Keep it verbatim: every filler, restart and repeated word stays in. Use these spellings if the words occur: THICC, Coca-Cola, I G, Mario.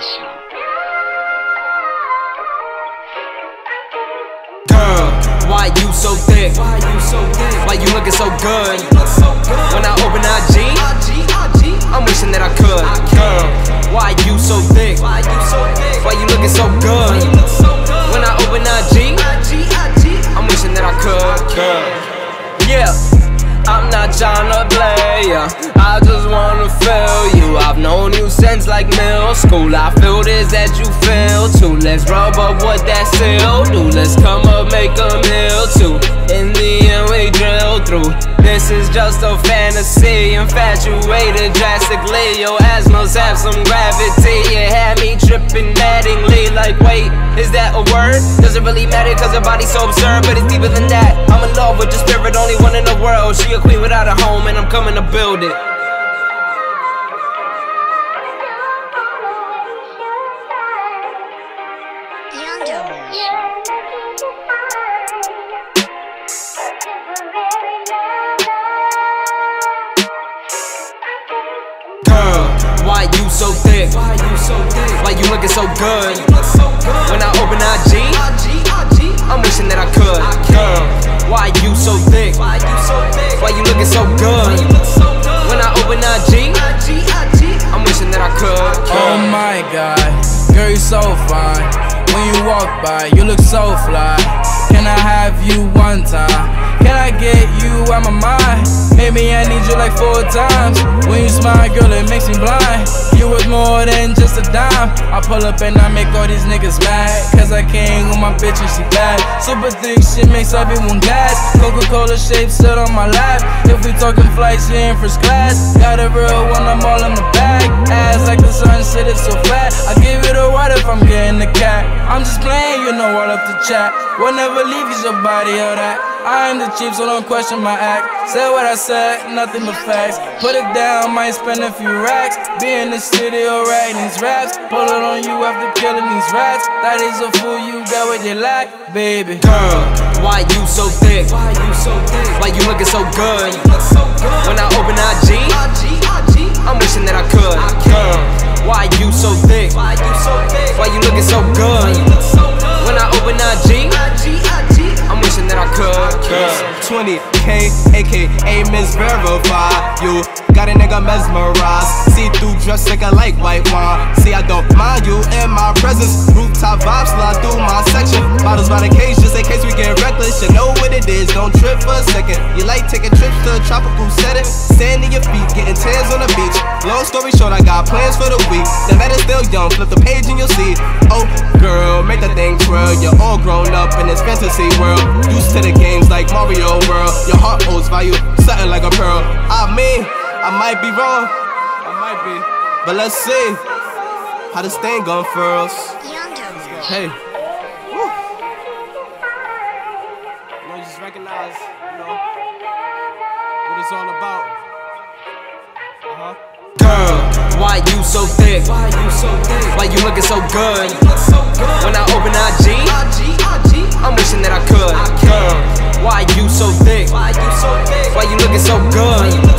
Girl, why you so thick? Why you so thick? Why you looking so good? When I open I G, I'm wishing that I could. Girl, why you so thick? Why you looking so good? When I open I G, I'm wishing that I could. Girl, yeah. I'm not tryna play ya, I just wanna feel you. I've known you since like middle school. I feel this that you feel too. Let's rub up what that seal do. Let's come up, make a meal too. In the end we drill through. This is just a fantasy. Infatuated drastically. Your ass must have some gravity. It had me tripping maddeningly. Like wait, is that a word? Doesn't really matter cause her body's so absurd. But it's deeper than that. I'm in love with your spirit, only one in the world. She a queen without a home, and I'm coming to build it. Girl, why you so thick? Why you so thick? Why you looking so good? When I open I G, I'm wishing that I could. Girl, why you so thick? Why you looking so good? When I open I G, I'm wishing that I could. Oh my god, girl you so fine. When you walk by, you look so fly. Can I have you one time? Can I get you out my mind? Maybe I need you like four times. When you smile, girl, it makes me blind. You was more than just a dime. I pull up and I make all these niggas mad. Cause I came with my bitch and she bad. Super thick, she makes everyone glad. Coca-Cola shape sit on my lap. If we talking flights, she in first class. Got a real one, I'm all in the bag. Ass like the sun, shit is so flat. I give it a ride if I'm getting the cat. I'm just playing, you know, all up the chat. We'll never leave you, your body or that. I am the chief, so don't question my act. Said what I said, nothing but facts. Put it down, might spend a few racks. Be in the studio writing these raps. Pull it on you after killing these rats. That is a fool, you got what you lack, baby. Girl, why you so thick? Why you so thick? Why you looking so good? When I open I G, I'm wishing that I could. Girl, why you so thick? Why you looking so good? When I open I G, I'm wishing that I could. twenty K, A K A Miss Verify. You got a nigga mesmerized. See through dress nigga like white wine. See I don't mind you in my presence. Rooftop vibes fly through my section. Bottles by the case just in case we get reckless. You know what it is, don't trip for a second. You like taking trips to a tropical setting. Sand in your feet, getting tans on the beach. Long story short, I got plans for the week. The man is still young, flip the page and you'll see. Oh girl, make that thing twirl. You're all grown up in this fantasy world. Used to the games like Mario World. Your heart holds value, something like a pearl. I mean, I might be wrong, I might be, but let's see how this thing gon' furls. Hey, woo. You know, you just recognize, you know, what it's all about. Uh-huh. Girl, why you so thick? Why you so thick? Why you looking so good? When I open I G, I'm wishing that I could. Girl, why you so thick? Why you looking so good?